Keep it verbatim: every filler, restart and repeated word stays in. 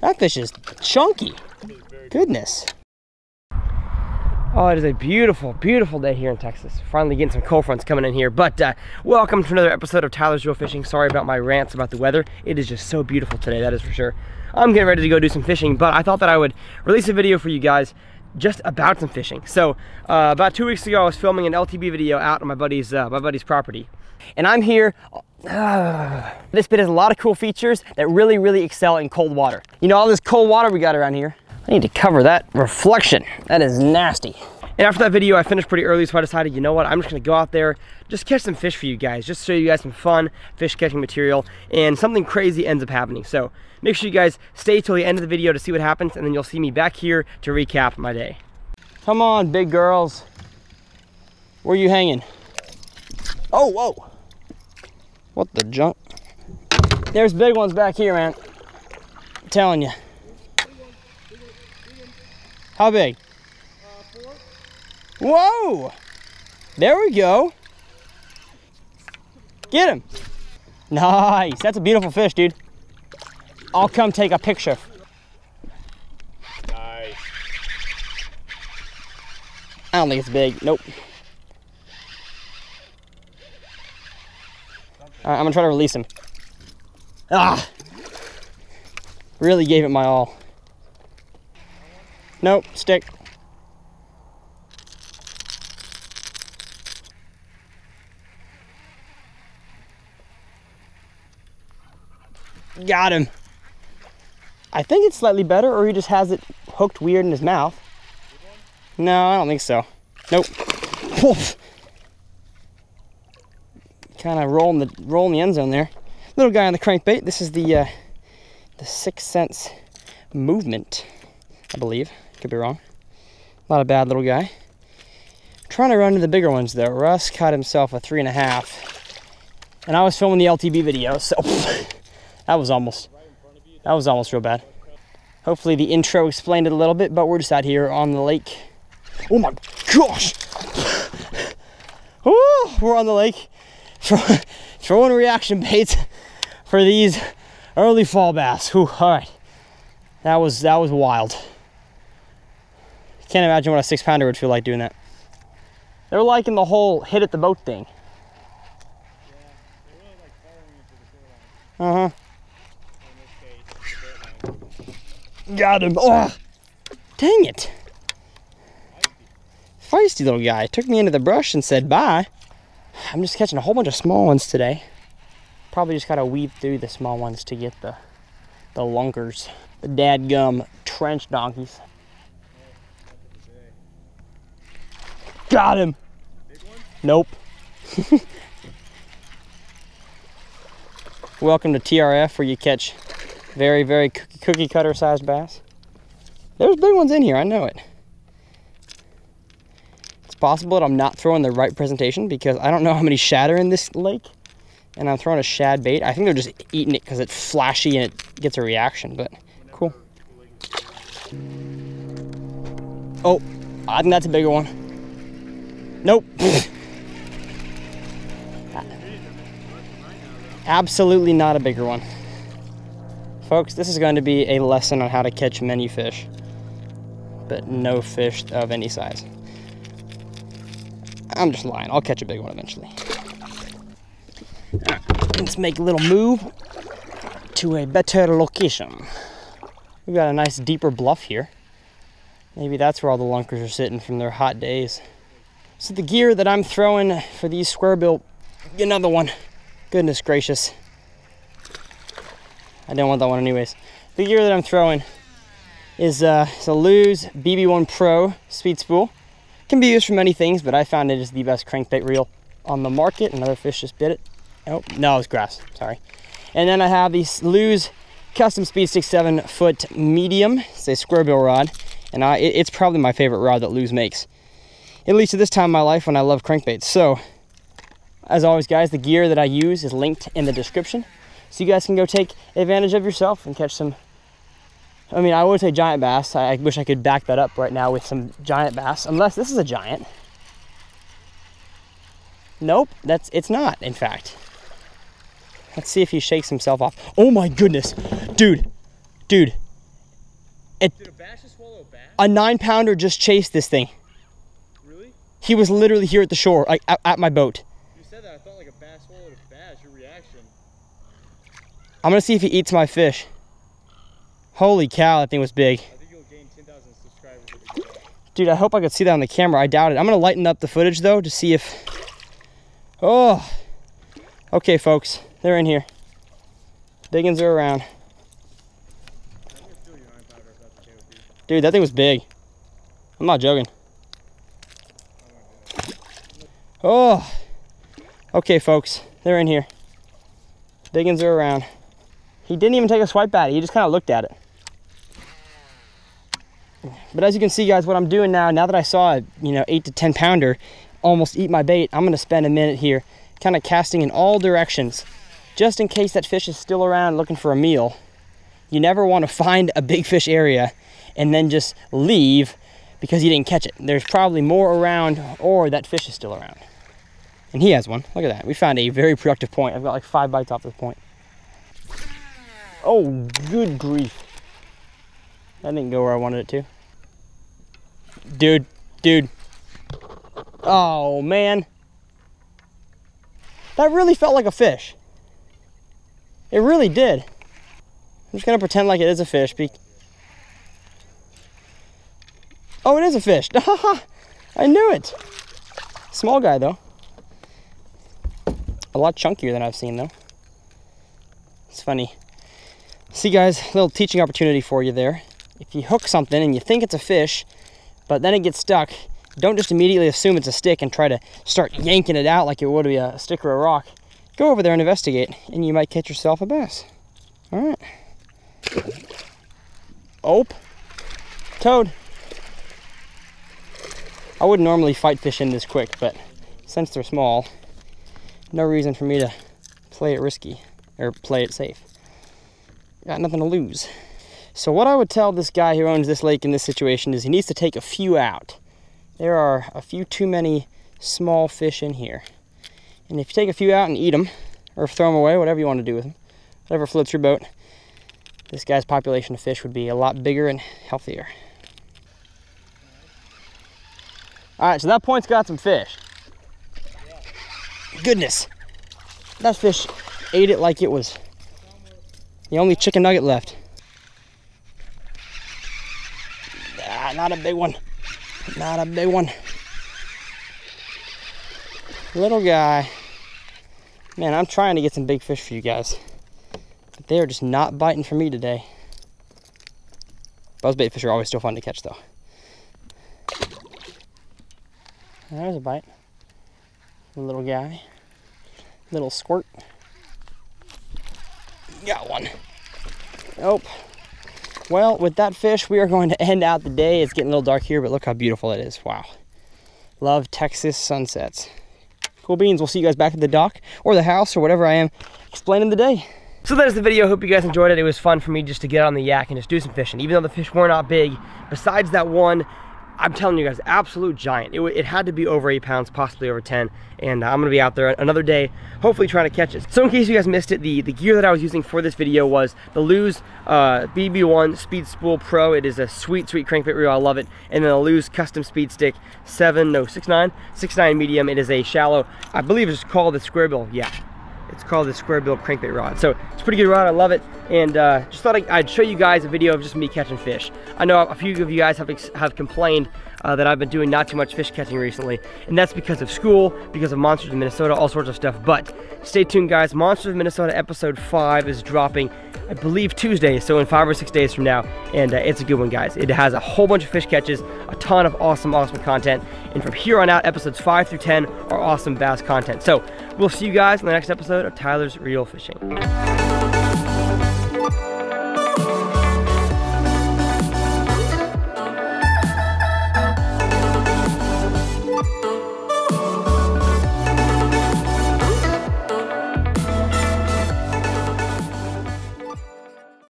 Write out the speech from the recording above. That fish is chunky. Goodness. Oh, it is a beautiful, beautiful day here in Texas. Finally getting some cold fronts coming in here. But uh, welcome to another episode of Tyler's Reel Fishing. Sorry about my rants about the weather. It is just so beautiful today, that is for sure. I'm getting ready to go do some fishing, but I thought that I would release a video for you guys just about some fishing. So uh, about two weeks ago, I was filming an L T B video out on my buddy's, uh, my buddy's property. And I'm here. Uh, this bit has a lot of cool features that really, really excel in cold water. You know, all this cold water we got around here. I need to cover that reflection. That is nasty. And after that video, I finished pretty early, so I decided, you know what, I'm just gonna go out there, just catch some fish for you guys, just show you guys some fun fish catching material, and something crazy ends up happening. So make sure you guys stay till the end of the video to see what happens, and then you'll see me back here to recap my day. Come on, big girls. Where are you hanging? Oh, whoa. What the junk? There's big ones back here, man. I'm telling you. How big? Uh, four. Whoa! There we go. Get him. Nice. That's a beautiful fish, dude. I'll come take a picture. Nice. I don't think it's big. Nope. All right, I'm gonna try to release him. Ah! Really gave it my all. Nope, stick. Got him. I think it's slightly better, or he just has it hooked weird in his mouth. No, I don't think so. Nope. Kind of rolling the rolling the end zone there. Little guy on the crankbait. This is the uh, the Sixth Sense movement, I believe. Could be wrong. Not a bad little guy. I'm trying to run to the bigger ones though. Russ caught himself a three and a half. And I was filming the L T B video, so that was almost that was almost real bad. Hopefully the intro explained it a little bit, but we're just out here on the lake. Oh my gosh! Ooh, we're on the lake throwing reaction baits for these early fall bass. Ooh, all right. That was that was wild. Can't imagine what a six pounder would feel like doing that. They're liking the whole hit at the boat thing. Uh huh. Got him. Oh, dang it. Feisty little guy. Took me into the brush and said bye. I'm just catching a whole bunch of small ones today. Probably just gotta weed through the small ones to get the the lunkers, the dadgum trench donkeys. Got him. Nope. Welcome to T R F, where you catch very, very cookie cutter sized bass. There's big ones in here, I know it. It's possible that I'm not throwing the right presentation because I don't know how many shad are in this lake, and I'm throwing a shad bait. I think they're just eating it because it's flashy and it gets a reaction, but cool. Oh, I think that's a bigger one. Nope. Absolutely not a bigger one. Folks, this is going to be a lesson on how to catch many fish, but no fish of any size. I'm just lying. I'll catch a big one eventually. All right, let's make a little move to a better location. We've got a nice deeper bluff here. Maybe that's where all the lunkers are sitting from their hot days. So the gear that I'm throwing for these square bill, another one. Goodness gracious. I don't want that one anyways. The gear that I'm throwing is uh, it's a Lew's B B one Pro Speed Spool. Can be used for many things, but I found it is the best crankbait reel on the market. Another fish just bit it. Oh, no, it was grass, sorry. And then I have the Lew's Custom Speed six seven foot medium. It's a square bill rod, and I, it, it's probably my favorite rod that Lew's makes. At least at this time in my life when I love crankbaits. So, as always guys, the gear that I use is linked in the description. So you guys can go take advantage of yourself and catch some, I mean, I would say giant bass. I, I wish I could back that up right now with some giant bass, unless this is a giant. Nope, that's it's not, in fact. Let's see if he shakes himself off. Oh my goodness, dude, dude, It, Did a bass just swallow a bass? A nine pounder just chased this thing. Really? He was literally here at the shore, like, at, at my boat. You said that, I thought like a bass swallowed a bass, your reaction. I'm gonna see if he eats my fish. Holy cow, that thing was big. I think you'll gain ten thousand subscribers if you do that. Dude, I hope I could see that on the camera. I doubt it. I'm gonna lighten up the footage though to see if. Oh. Okay, folks, they're in here. Big ones are around. Dude, that thing was big. I'm not joking. Oh, okay, folks. They're in here. Big ones are around. He didn't even take a swipe at it. He just kind of looked at it. But as you can see, guys, what I'm doing now, now that I saw a you know eight to ten pounder almost eat my bait, I'm going to spend a minute here kind of casting in all directions just in case that fish is still around looking for a meal. You never want to find a big fish area and then just leave because you didn't catch it. There's probably more around, or that fish is still around. And he has one. Look at that. We found a very productive point. I've got like five bites off this point. Oh, good grief. That didn't go where I wanted it to. Dude, dude. Oh, man. That really felt like a fish. It really did. I'm just gonna pretend like it is a fish. Be Oh, it is a fish. I knew it. Small guy, though. A lot chunkier than I've seen, though. It's funny. See, guys, a little teaching opportunity for you there. If you hook something and you think it's a fish, but then it gets stuck, don't just immediately assume it's a stick and try to start yanking it out like it would be a stick or a rock. Go over there and investigate, and you might catch yourself a bass. All right. Oh, toad. I wouldn't normally fight fish in this quick, but since they're small, no reason for me to play it risky or play it safe. Got nothing to lose. So what I would tell this guy who owns this lake in this situation is he needs to take a few out. There are a few too many small fish in here. And if you take a few out and eat them, or throw them away, whatever you want to do with them, whatever floats your boat, this guy's population of fish would be a lot bigger and healthier. All right, so that point's got some fish. Goodness, that fish ate it like it was the only chicken nugget left. Ah, not a big one, not a big one. Little guy. Man, I'm trying to get some big fish for you guys, but they are just not biting for me today. Buzzbait fish are always still fun to catch, though. There's a bite. Little guy. Little squirt. Got one. Nope. Well, with that fish, we are going to end out the day. It's getting a little dark here, but look how beautiful it is. Wow. Love Texas sunsets. Cool beans. We'll see you guys back at the dock or the house or whatever I am explaining the day. So that is the video. Hope you guys enjoyed it. It was fun for me just to get on the yak and just do some fishing. Even though the fish were not big, besides that one, I'm telling you guys, absolute giant. It, it had to be over eight pounds, possibly over ten, and I'm gonna be out there another day, hopefully trying to catch it. So in case you guys missed it, the, the gear that I was using for this video was the Lew's uh, B B one Speed Spool Pro. It is a sweet, sweet crankbait reel, I love it. And then the Lew's Custom Speed Stick seven, no, six nine, six nine medium. It is a shallow, I believe it's called the square bill, yeah. It's called the square bill crankbait rod. So it's a pretty good rod, I love it. And uh, just thought I'd show you guys a video of just me catching fish. I know a few of you guys have, have complained uh, that I've been doing not too much fish catching recently. And that's because of school, because of Monsters of Minnesota, all sorts of stuff. But stay tuned, guys. Monsters of Minnesota episode five is dropping, I believe, Tuesday. So in five or six days from now. And uh, it's a good one, guys. It has a whole bunch of fish catches, a ton of awesome, awesome content. And from here on out, episodes five through ten are awesome bass content. So we'll see you guys in the next episode of Tyler's Reel Fishing.